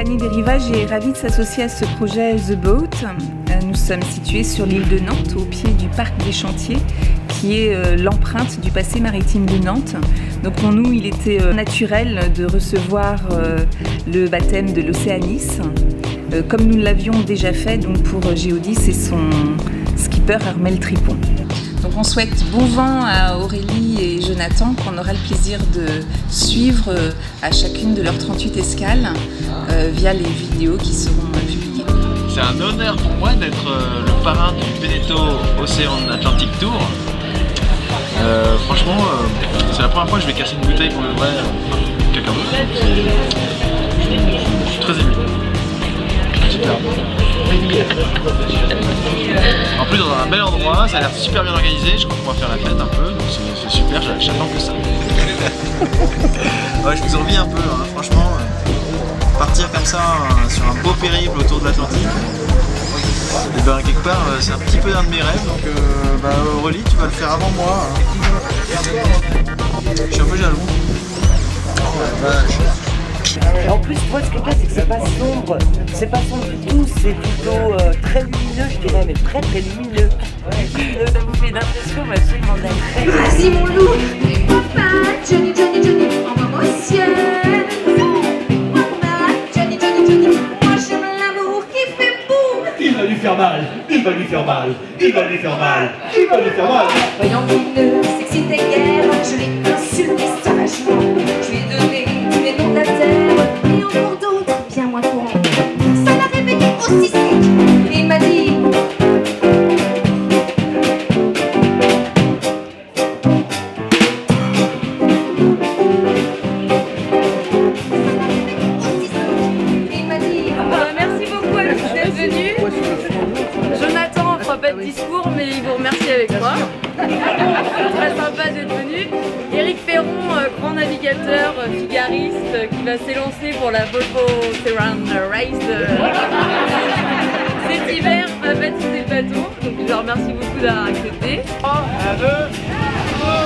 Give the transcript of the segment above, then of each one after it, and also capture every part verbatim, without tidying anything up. compagnie des rivages est ravie de s'associer à ce projet The Boat. Nous sommes situés sur l'île de Nantes, au pied du Parc des Chantiers, qui est l'empreinte du passé maritime de Nantes. Donc pour nous, il était naturel de recevoir le baptême de l'Océanis, comme nous l'avions déjà fait donc pour Geodis et son skipper Armel Tripon. Donc on souhaite bon vent à Aurélie et Jonathan, qu'on aura le plaisir de suivre à chacune de leurs trente-huit escales euh, via les vidéos qui seront publiées. C'est un honneur pour moi d'être euh, le parrain du Beneteau Océan Atlantique-Tour. Euh, franchement, euh, c'est la première fois que je vais casser une bouteille pour le vrai euh, quelqu'un d'autre. Je suis très ému. Super. En plus, dans un bel endroit, ça a l'air super bien organisé, je crois qu'on va faire la fête un peu, donc c'est super, j'attends que ça. Ouais, je vous envie un peu, hein, franchement, euh, partir comme ça euh, sur un beau périple autour de l'Atlantique, et ben quelque part, euh, c'est un petit peu un de mes rêves, donc euh, bah, Aurélie, tu vas le faire avant moi. Hein. Je suis un peu jaloux. Oh, la vache. Et en plus, moi, ce que je veux dire, c'est que c'est pas sombre, c'est pas sombre du tout, c'est plutôt euh, très lumineux, je dirais, mais très très lumineux. Ouais. Ça vous fait une impression, mais absolument d'accord. Vas-y, mon loup, papa, Johnny, Johnny, Johnny, envoie-moi au ciel. Papa, Johnny, Johnny, Johnny, moi j'aime l'amour qui fait boum. Il va lui faire mal, il va lui faire mal, il va lui faire mal, il va lui faire mal. Voyant lumineux, sexy ta guerre, je l'ai insulté sauvagement, je lui ai donné. Et encore d'autres bien moins courants. Ça l'a réveillé aussi sec. Et il m'a dit Il m'a dit euh, merci beaucoup à tous d'être venus. Jonathan fera pas de discours, mais il vous remercie avec moi. Très sympa d'être venu. Éric Péron, grand navigateur, figariste, qui va s'élancer pour la Volvo Terran Race de... cet hiver, va baptiser le bateau. Donc je leur remercie beaucoup d'avoir accepté. un, deux, trois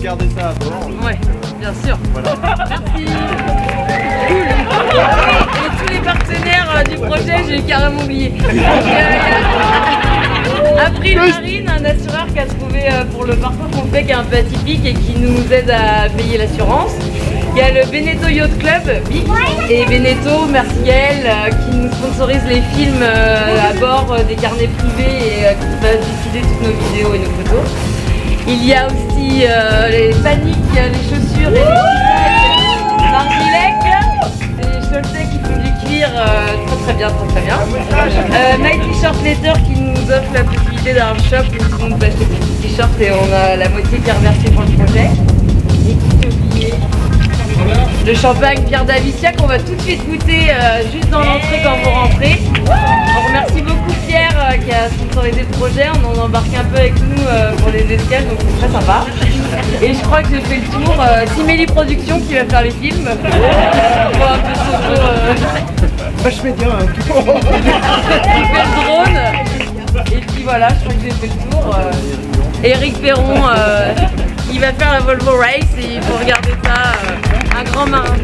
Regardez ça à bord. Ouais, bien sûr. Voilà. Merci. Et tous les partenaires du projet, j'ai carrément oublié. Après Marine, un assureur qui a trouvé pour le parcours qu'on fait, qui est un peu atypique et qui nous aide à payer l'assurance. Il y a le Beneteau Yacht Club, B I C, et Beneteau, merci Gaël, qui nous sponsorise les films à bord des carnets privés et qui va diffuser toutes nos vidéos et nos photos. Il y a aussi euh, les paniques, les chaussures et les chaussures, Marmilec, les chaussures qui font du cuir euh, très très bien, très très bien. Euh, My T-shirt Letter qui nous offre la possibilité d'avoir un shop où tout le monde peut acheter des t-shirts et on a la moitié qui est reversée pour le projet. Le champagne Pierre d'Avitia qu'on va tout de suite goûter euh, juste dans l'entrée quand vous rentrez. On remercie beaucoup Pierre euh, qui a sponsorisé le projet, on en embarque un peu avec nous euh, pour les escales, donc c'est très sympa. Et je crois que j'ai fait le tour, euh, Simélie Productions qui va faire les films. Bon, un peu ce euh... Moi je fais bien hein. Tu fais le drone. Et puis voilà, je crois que j'ai fait le tour. Euh... Éric Péron, euh, il va faire la Volvo Race et il faut regarder ça. Euh... Un grand marin.